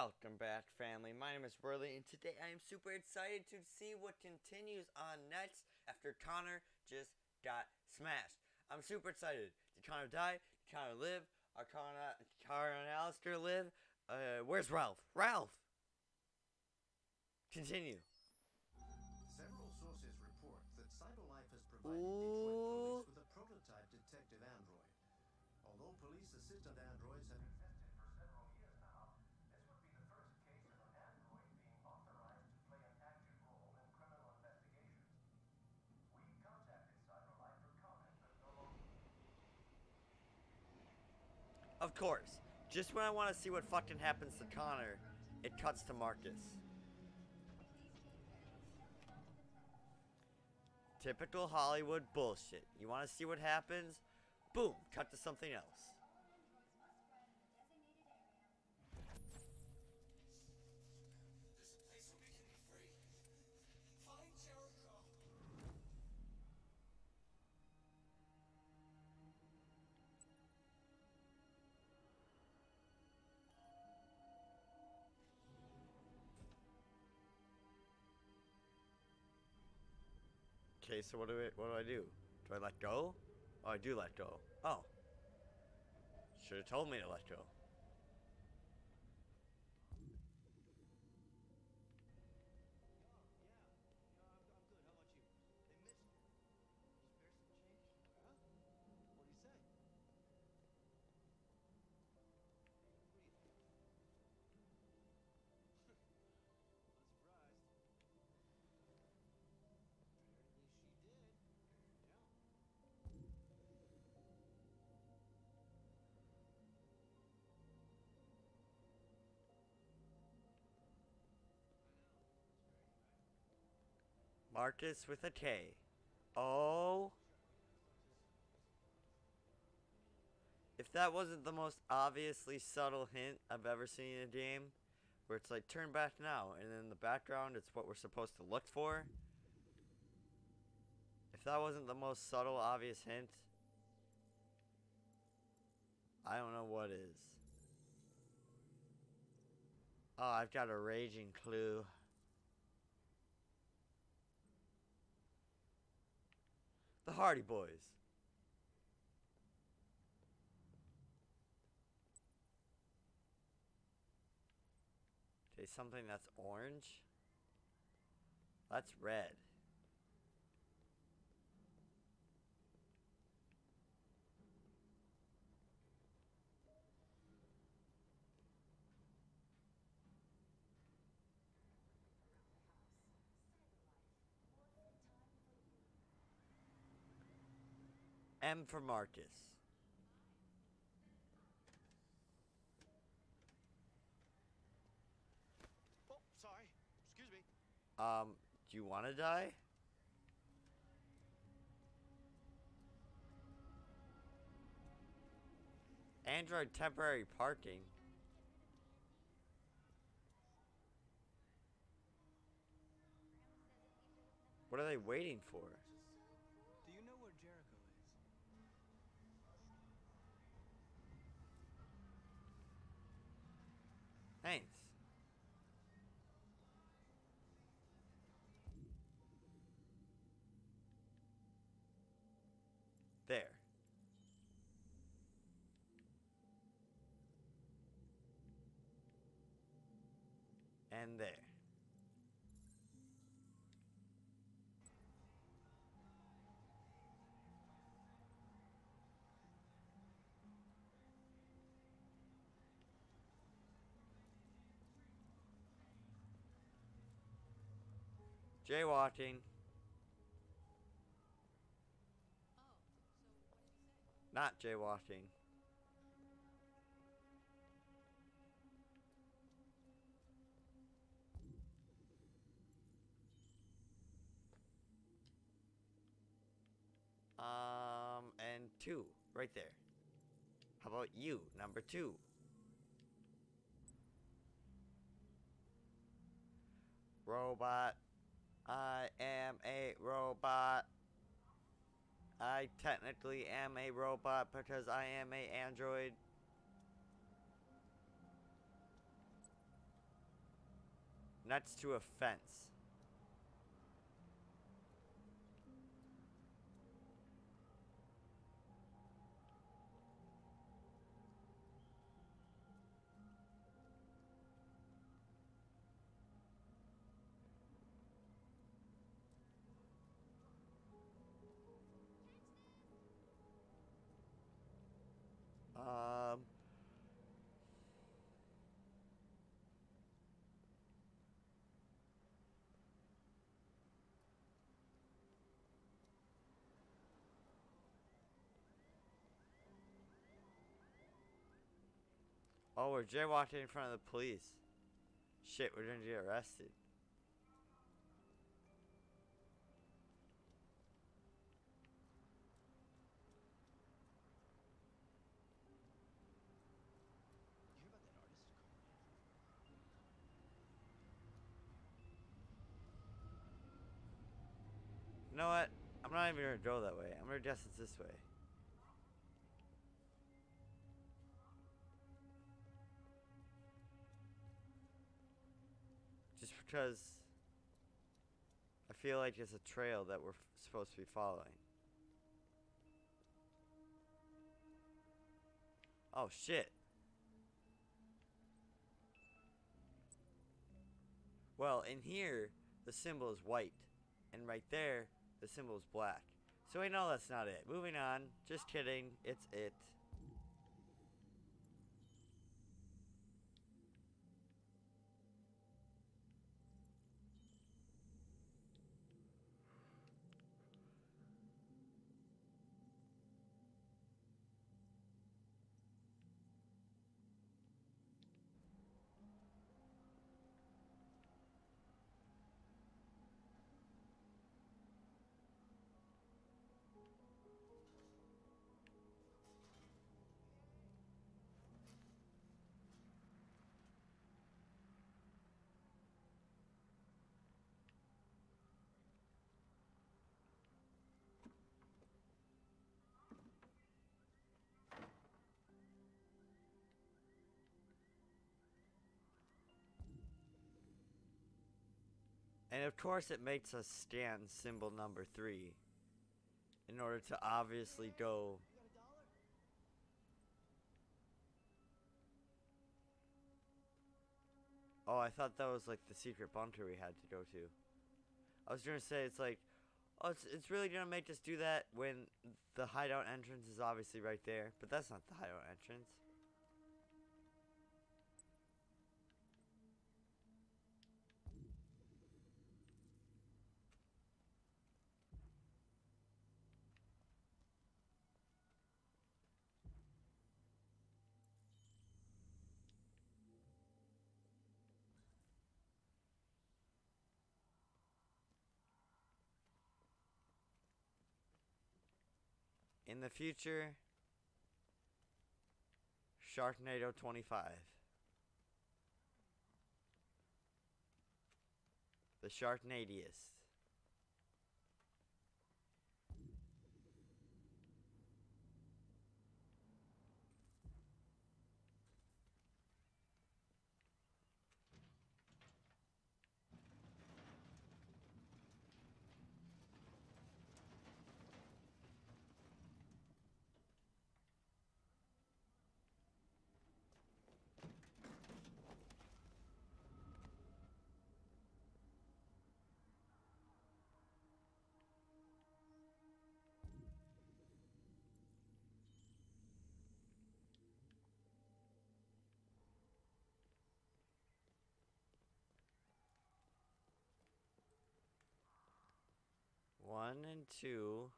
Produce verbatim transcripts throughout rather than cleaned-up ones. Welcome back, family. My name is Worley, and today I am super excited to see what continues on next after Connor just got smashed. I'm super excited. Did Connor die? Did Connor live? Are Connor, Connor and Alistair live? Uh, where's Ralph? Ralph! Continue. Several sources report that Cyberlife has provided Ooh. Detroit police with a prototype detective android. Although police assistant androids have Of course. Just when I want to see what fucking happens to Connor, it cuts to Marcus. Typical Hollywood bullshit. You want to see what happens? Boom, cut to something else. This place will be free. Find Jericho. Okay, so what do I, what do I do? Do I let go? Oh, I do let go. Oh. Should have told me to let go. Marcus with a K. Oh. If that wasn't the most obviously subtle hint I've ever seen in a game, where it's like, turn back now, and then in the background it's what we're supposed to look for. If that wasn't the most subtle, obvious hint, I don't know what is. Oh, I've got a raging clue. The Hardy Boys. Okay, something that's orange. That's red. M for Marcus. Oh, sorry. Excuse me. Um, do you want to die? Android temporary parking. What are they waiting for? Do you know where Jericho is? Thanks. There. And there. Jaywalking. Oh, so what did you say? Not jaywalking. Um, and two, right there. How about you, number two? Robot. I am a robot. I technically am a robot because I am a android. next to a fence. Um... Oh, we're jaywalking in front of the police. Shit, we're gonna get arrested. You know what? I'm not even gonna go that way. I'm gonna guess it's this way. Just because I feel like it's a trail that we're f supposed to be following. Oh shit. Well, in here, the symbol is white. And right there, the symbol is black. So we know that's not it. Moving on. Just kidding. It's it. And of course it makes us scan symbol number three in order to obviously go. Oh, I thought that was like the secret bunker we had to go to. I was gonna say it's like, oh, it's, it's really gonna make us do that when the hideout entrance is obviously right there, but that's not the hideout entrance. In the future, Sharknado twenty-five. The Sharknadiest. One and two.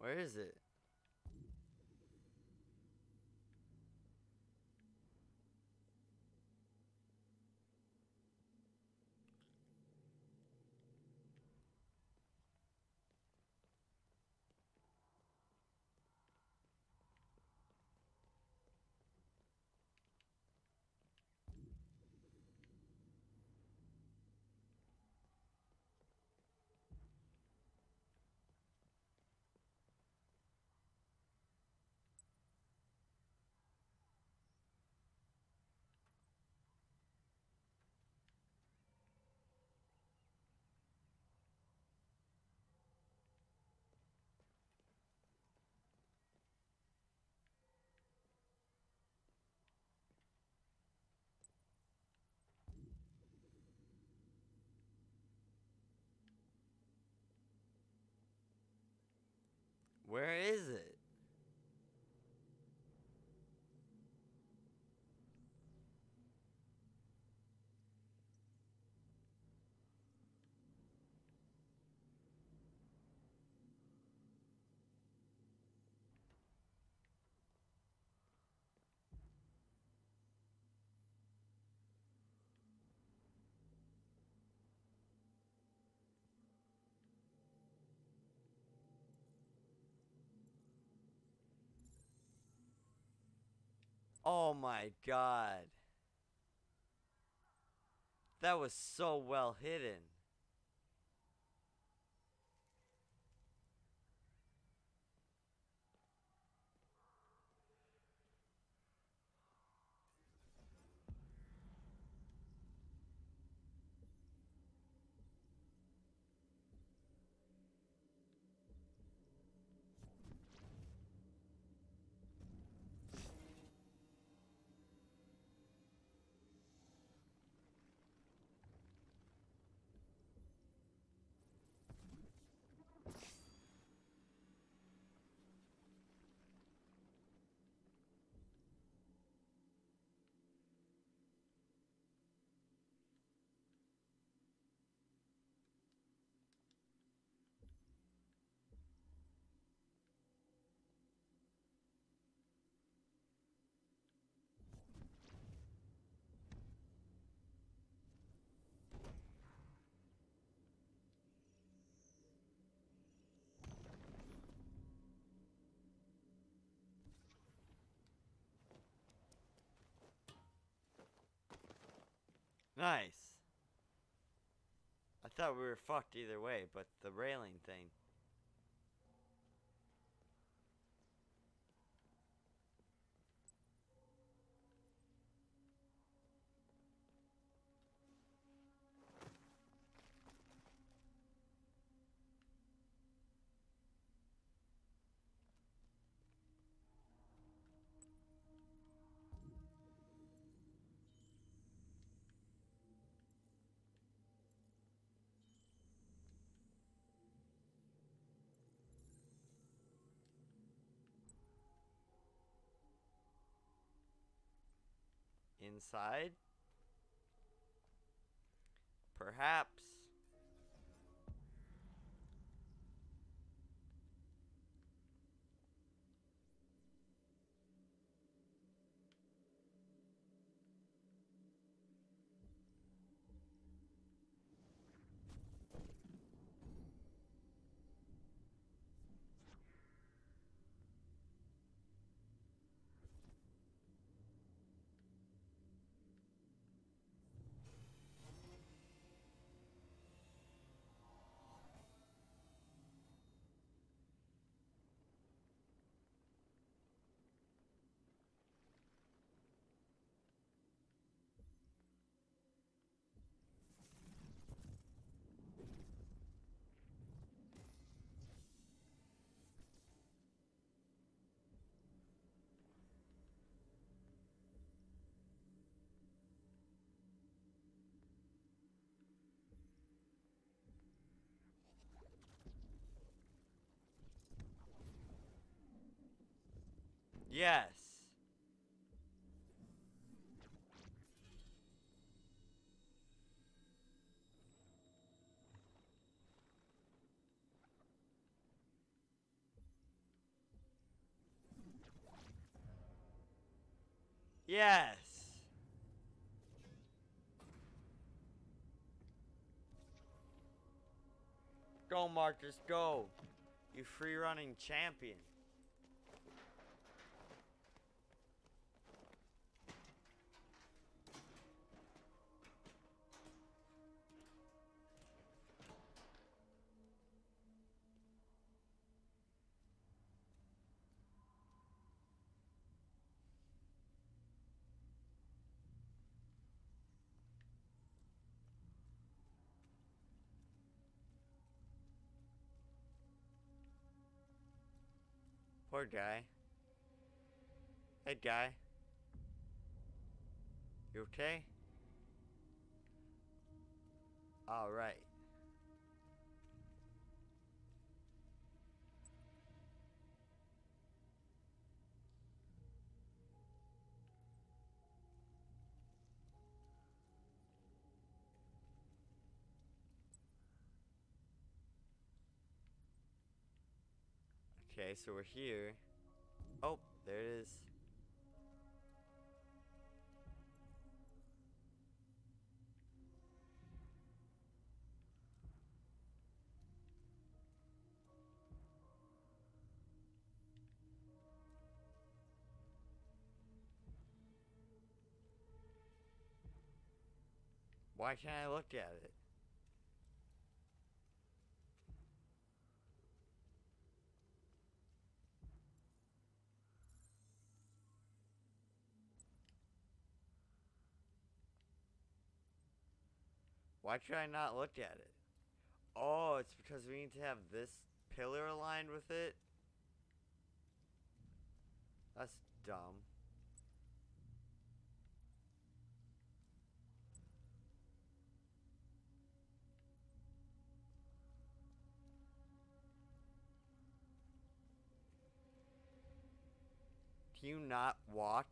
Where is it? Where is it? Oh my god. That was so well hidden. Nice. I thought we were fucked either way, but the railing thing. Inside? Perhaps. Yes. Yes. Go, Marcus, go. You free running champion. Poor guy. Hey, guy. You okay? All right. Okay, so we're here. Oh, there it is. Why can't I look at it? Why can I not look at it? Oh, it's because we need to have this pillar aligned with it? That's dumb. Can you not walk?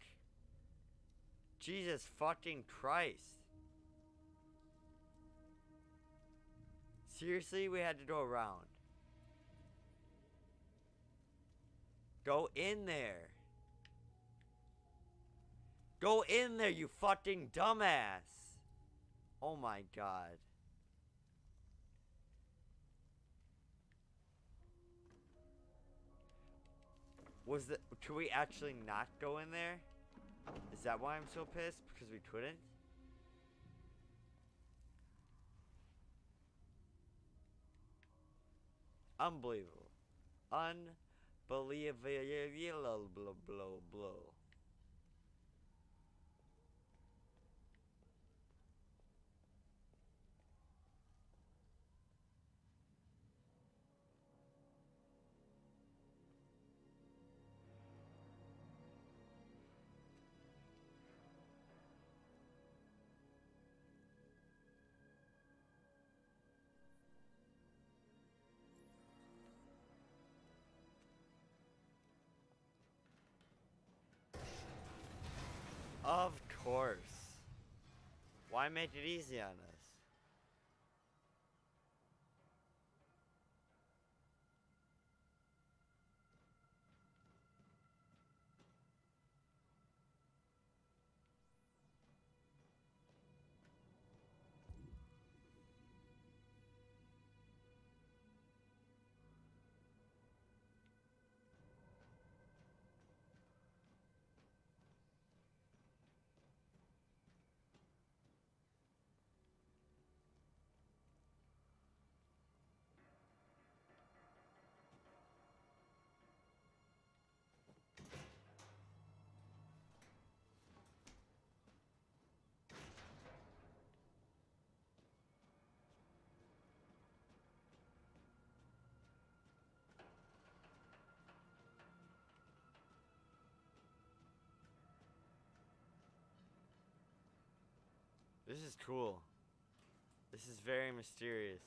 Jesus fucking Christ. Seriously, we had to go around. Go in there. Go in there, you fucking dumbass. Oh my god. Was that? Could we actually not go in there? Is that why I'm so pissed? Because we couldn't? Unbelievable. Unbelievable. Blow, blow, blow. Of course. Why make it easy on us? This is cool. This is very mysterious.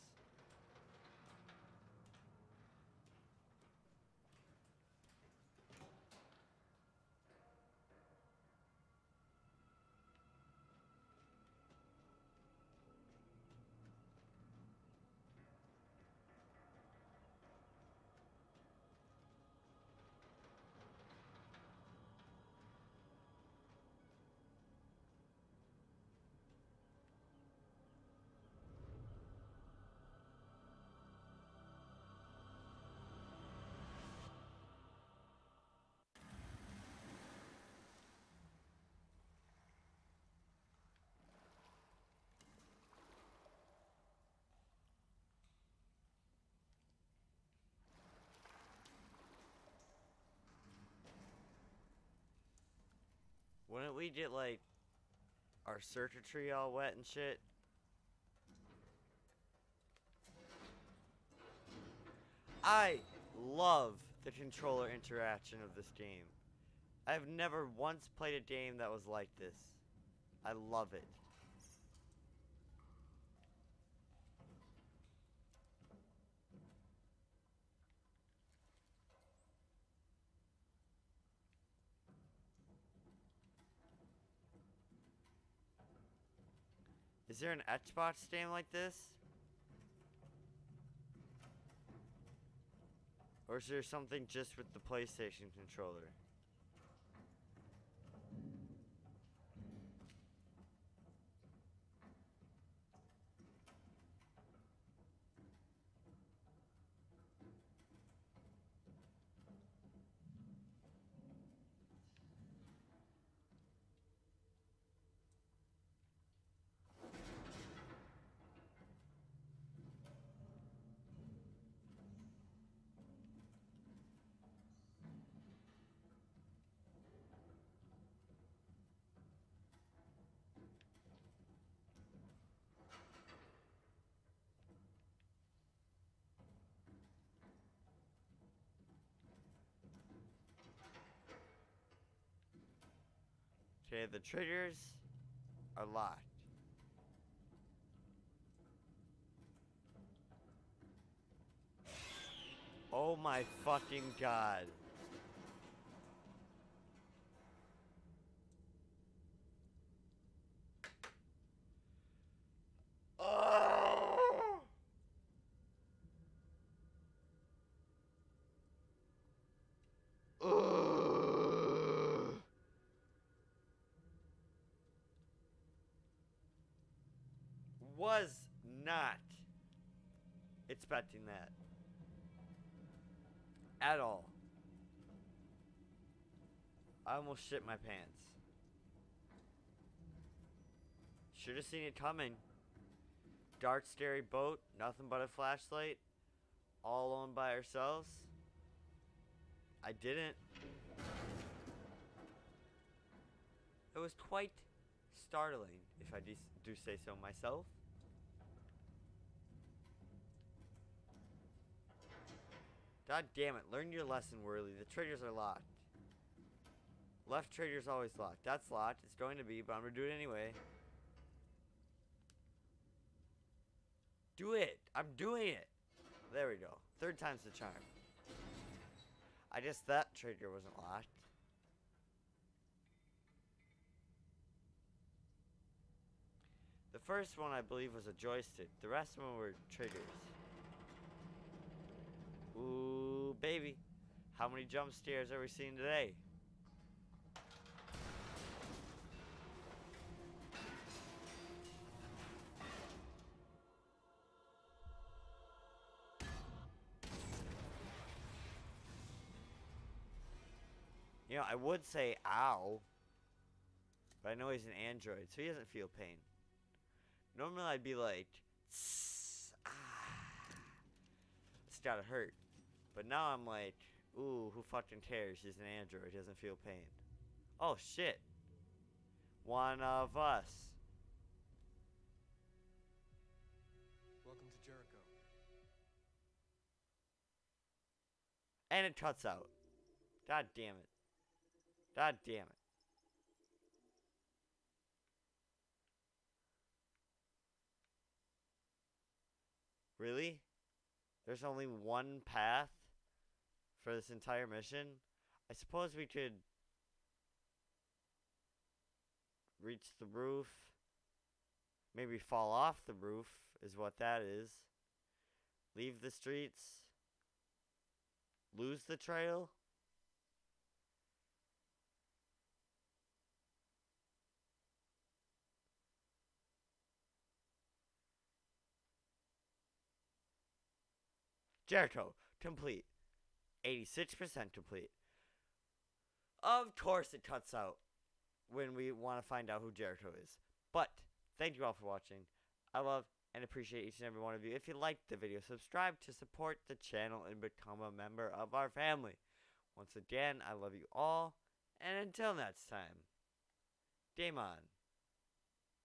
Wouldn't we get, like, our circuitry all wet and shit? I love the controller interaction of this game. I have never once played a game that was like this. I love it. Is there an Xbox game like this? Or is there something just with the PlayStation controller? Okay, the triggers are locked. Oh my fucking god. Was not expecting that at all. I almost shit my pants. Should have seen it coming. Dark, scary boat, nothing but a flashlight, all alone by ourselves. I didn't. It was quite startling, if I do say so myself. God damn it, learn your lesson, Worley. The triggers are locked. Left trigger's always locked. That's locked. It's going to be, but I'm going to do it anyway. Do it. I'm doing it. There we go. Third time's the charm. I guess that trigger wasn't locked. The first one, I believe, was a joystick. The rest of them were triggers. Ooh, baby. How many jump scares have we seen today? You know, I would say ow, but I know he's an android, so he doesn't feel pain. Normally I'd be like, ah, it's gotta hurt. But now I'm like, ooh, who fucking cares? He's an android. He doesn't feel pain. Oh, shit. One of us. Welcome to Jericho. And it cuts out. God damn it. God damn it. Really? There's only one path? For this entire mission? I suppose we could reach the roof. Maybe fall off the roof is what that is. Leave the streets. Lose the trail. Jericho, complete. eighty-six percent complete. Of course it cuts out when we want to find out who Jericho is. But thank you all for watching. I love and appreciate each and every one of you. If you liked the video, subscribe to support the channel and become a member of our family. Once again, I love you all. And until next time, game on.